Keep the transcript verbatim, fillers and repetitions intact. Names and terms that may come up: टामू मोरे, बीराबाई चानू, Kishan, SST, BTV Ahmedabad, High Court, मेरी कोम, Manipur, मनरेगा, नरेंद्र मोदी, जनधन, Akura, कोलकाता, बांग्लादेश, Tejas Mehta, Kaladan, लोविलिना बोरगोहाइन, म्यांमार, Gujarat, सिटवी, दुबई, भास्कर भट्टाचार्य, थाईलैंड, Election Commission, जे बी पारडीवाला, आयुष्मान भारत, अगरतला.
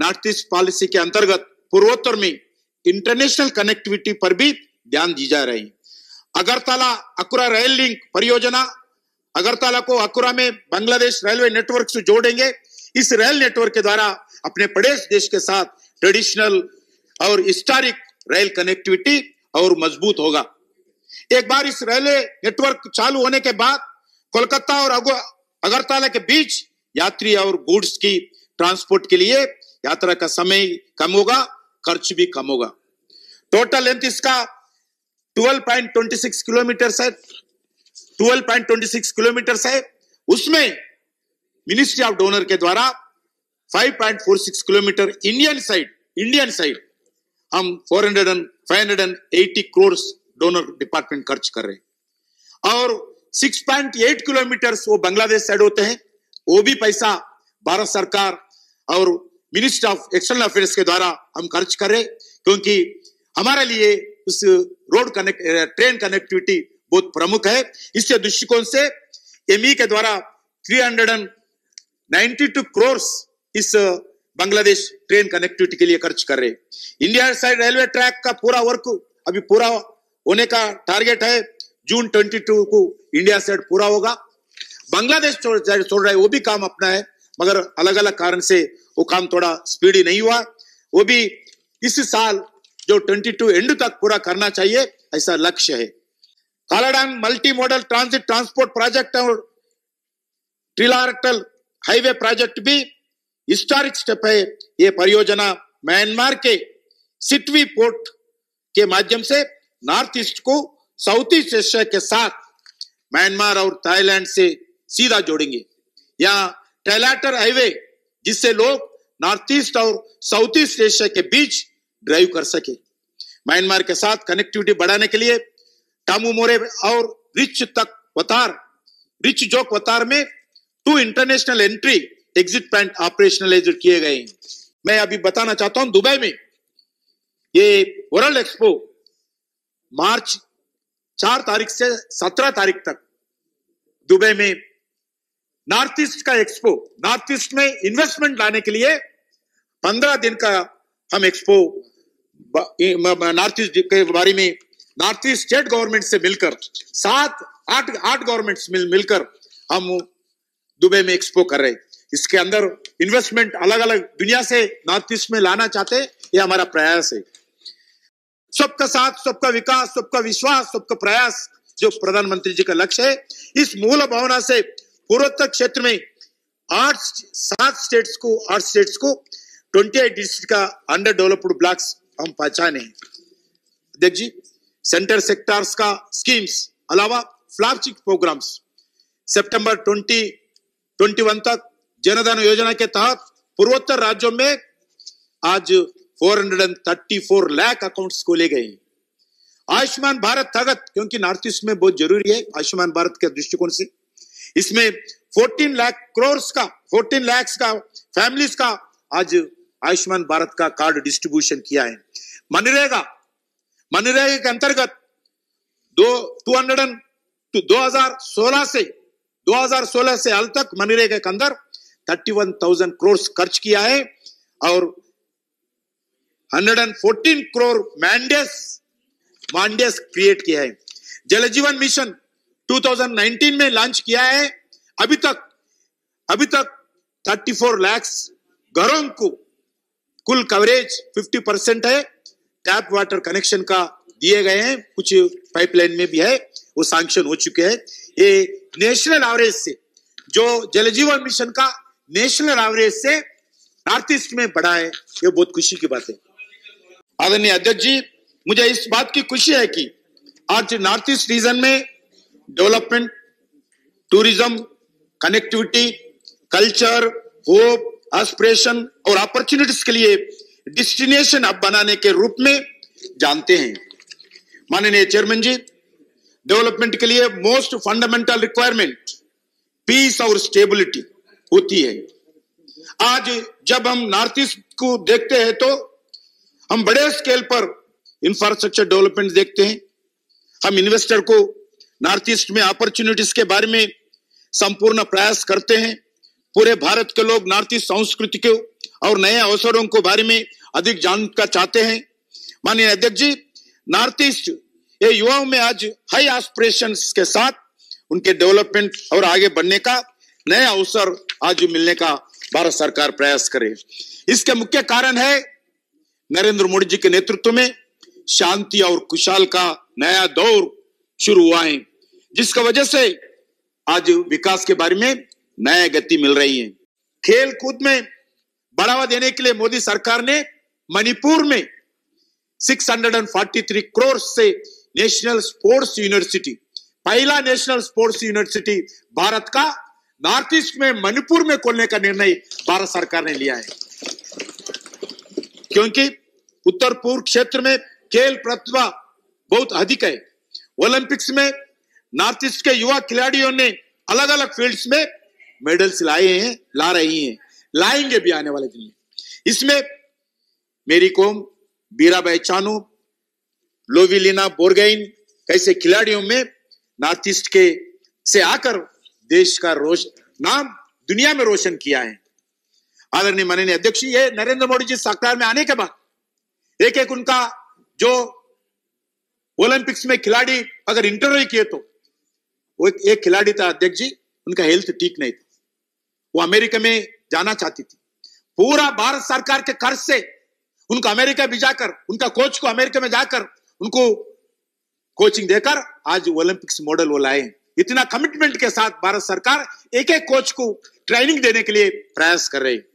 North east policy के अंतर्गत पूर्वोत्तर में इंटरनेशनल कनेक्टिविटी पर भी ध्यान दी जा रही। अगरतला अकुरा रेल लिंक परियोजना, अगरतला को अकुरा में बांग्लादेश रेलवे नेटवर्क से जोड़ेंगे। इस रेल नेटवर्क के द्वारा अपने पड़ोस देश के साथ ट्रेडिशनल और हिस्टोरिक रेल कनेक्टिविटी और मजबूत होगा। एक बार इस रेलवे नेटवर्क चालू होने के बाद कोलकाता और अगरतला के बीच यात्री और गुड्स की ट्रांसपोर्ट के लिए यात्रा का समय कम होगा, खर्च भी कम होगा। टोटल लेंथ इसका बारह पॉइंट दो छह किलोमीटर है, बारह पॉइंट दो छह किलोमीटर है। उसमें मिनिस्ट्री ऑफ डोनर के द्वारा पाँच पॉइंट चार छह kilometre Indian side Indian side हम चार सौ अस्सी करोड़ डोनर डिपार्टमेंट खर्च कर रहे हैं और छह पॉइंट आठ किलोमीटर वो बांग्लादेश साइड होते हैं। वो भी पैसा भारत सरकार और मिनिस्ट्री ऑफ एक्सटर्नल अफेयर्स के द्वारा हम खर्च कर रहे, क्योंकि हमारे लिए उस रोड कनेक्ट ट्रेन कनेक्टिविटी बहुत प्रमुख है। इसके दृष्टिकोण से एमई के द्वारा तीन सौ बानवे करोड़ इस बांग्लादेश ट्रेन कनेक्टिविटी के लिए खर्च कर रहे। इंडिया साइड रेलवे ट्रैक का पूरा वर्क अभी पूरा होने का टारगेट है, जून बाईस को इंडिया साइड पूरा होगा। बांग्लादेश छोड़ रहा है, वो भी काम अपना है, मगर अलग अलग कारण से वो काम थोड़ा स्पीडी नहीं हुआ। वो भी इस साल जो बाईस एंड तक पूरा करना चाहिए, ऐसा लक्ष्य है। Kaladan multi modal transit transport project और ट्रिलाटरल हाईवे प्रोजेक्ट भी हिस्टोरिक स्टेप है। ये परियोजना म्यांमार के सिटवी पोर्ट के माध्यम से नॉर्थ ईस्ट को साउथ ईस्ट एशिया के साथ म्यांमार और थाईलैंड से सीधा जोड़ेंगे। यहाँ ट्रिलाटरल हाईवे जिससे लोग नॉर्थ ईस्ट और साउथ ईस्ट एशिया के बीच ड्राइव कर सके। म्यांमार के साथ कनेक्टिविटी बढ़ाने के लिए टामू मोरे और रिच तक वतार, रिच जोक वतार में two international entry exit point operationalise किए गए हैं। मैं अभी बताना चाहता हूं, दुबई में ये वर्ल्ड एक्सपो मार्च चार तारीख से सत्रह तारीख तक दुबई में नॉर्थ ईस्ट का एक्सपो, नॉर्थ ईस्ट में इन्वेस्टमेंट लाने के लिए पंद्रह दिन का हम एक्सपो नॉर्थ ईस्ट के बारे में नॉर्थ ईस्ट स्टेट गवर्नमेंट से मिलकर सात आठ आठ गवर्नमेंट्स मिल मिलकर हम दुबई में एक्सपो कर रहे। इसके अंदर इन्वेस्टमेंट अलग अलग दुनिया से नॉर्थ ईस्ट में लाना चाहते हैं, ये हमारा प्रयास है। सबका साथ, सबका विकास, सबका विश्वास, सबका प्रयास जो प्रधानमंत्री जी का लक्ष्य है, इस मूल भावना से पूर्वोत्तर क्षेत्र में आठ सात स्टेट्स को आठ स्टेट्स को अट्ठाईस डिस्ट्रिक्ट का अंडर डेवलप्ड ब्लॉक्स हम पहचाने। देख जी, सेंटर सेक्टर्स का स्कीम्स अलावा फ्लैगशिप प्रोग्राम्स सितंबर बीस इक्कीस तक जनधन योजना के तहत पूर्वोत्तर राज्यों में आज चार सौ चौंतीस लाख अकाउंट्स खोले गए। आयुष्मान भारत ताकत, क्योंकि नॉर्थ ईस्ट में बहुत जरूरी है आयुष्मान भारत के दृष्टिकोण से। इसमें चौदह लाख करोड़ का चौदह लाख का फैमिलीज का आज आयुष्मान भारत का कार्ड डिस्ट्रीब्यूशन किया है। मनरेगा मनरेगा के अंतर्गत दो दो हजार सोलह से दो हजार सोलह से हाल तक मनरेगा के अंदर थर्टी वन थाउजेंड करोड़ खर्च किया है और hundred and fourteen crore mandays mandays create किया है। जल जीवन मिशन दो हज़ार उन्नीस में लॉन्च किया है। अभी तक अभी तक चौंतीस लाख घरों को कुल कवरेज पचास परसेंट है। टैप वाटर कनेक्शन का दिए गए हैं, कुछ पाइपलाइन में भी है, वो सैंक्शन हो चुके हैं। ये नेशनल एवरेज से, जो जल जीवन मिशन का नेशनल एवरेज से नॉर्थ ईस्ट में बढ़ा है, ये बहुत खुशी की बात है। आदरणीय अध्यक्ष जी, मुझे इस बात की खुशी है कि आज नॉर्थ ईस्ट रीजन में development, tourism, connectivity, culture, hope, aspiration और अपॉर्चुनिटीज के लिए डेस्टिनेशन अब बनाने के रूप में जानते हैं। माननीय चेयरमैन जी, डेवलपमेंट के लिए मोस्ट फंडामेंटल रिक्वायरमेंट पीस और स्टेबिलिटी होती है। आज जब हम नॉर्थ ईस्ट को देखते हैं तो हम बड़े स्केल पर इंफ्रास्ट्रक्चर डेवलपमेंट देखते हैं। हम इन्वेस्टर को नॉर्थ ईस्ट में अपॉर्चुनिटीज के बारे में संपूर्ण प्रयास करते हैं। पूरे भारत के लोग नॉर्थ ईस्ट संस्कृति के और नए अवसरों के बारे में अधिक जानना चाहते हैं। माननीय अध्यक्ष जी, नॉर्थ ईस्ट ये युवाओं में आज हाई एस्पिरेशंस के साथ उनके डेवलपमेंट और आगे बढ़ने का नया अवसर आज मिलने का भारत सरकार प्रयास करे। इसके मुख्य कारण है नरेंद्र मोदी जी के नेतृत्व में शांति और खुशहाल का नया दौर शुरू हुआ है, जिसका वजह से आज विकास के बारे में नया गति मिल रही है। खेल कूद में बढ़ावा देने के लिए मोदी सरकार ने मणिपुर में छह सौ तैंतालीस करोड़ से नेशनल स्पोर्ट्स यूनिवर्सिटी, पहला नेशनल स्पोर्ट्स यूनिवर्सिटी भारत का नॉर्थ ईस्ट में मणिपुर में खोलने का निर्णय भारत सरकार ने लिया है, क्योंकि उत्तर पूर्व क्षेत्र में खेल प्रतिभा बहुत अधिक है। ओलंपिक्स में नॉर्थ ईस्ट के युवा खिलाड़ियों ने अलग अलग फील्ड्स में मेडल्स लाए हैं, ला रही हैं, लाएंगे भी आने वाले दिन में। इसमें मेरी कोम, बीराबाई चानू, लोविलिना बोरगोहाइन कैसे खिलाड़ियों में नॉर्थ ईस्ट के से आकर देश का रोश नाम दुनिया में रोशन किया है। आदरणीय माननीय अध्यक्ष, ये नरेंद्र मोदी जी सरकार में आने के बाद एक एक उनका जो ओलंपिक्स में खिलाड़ी अगर इंटरव्यू किए तो वो एक खिलाड़ी था अध्यक्ष जी, उनका हेल्थ ठीक नहीं था, वो अमेरिका में जाना चाहती थी। पूरा भारत सरकार के खर्च से उनको अमेरिका भी जाकर, उनका कोच को अमेरिका में जाकर उनको कोचिंग देकर आज ओलंपिक्स मॉडल वो लाए। इतना कमिटमेंट के साथ भारत सरकार एक एक कोच को ट्रेनिंग देने के लिए प्रयास कर रही है।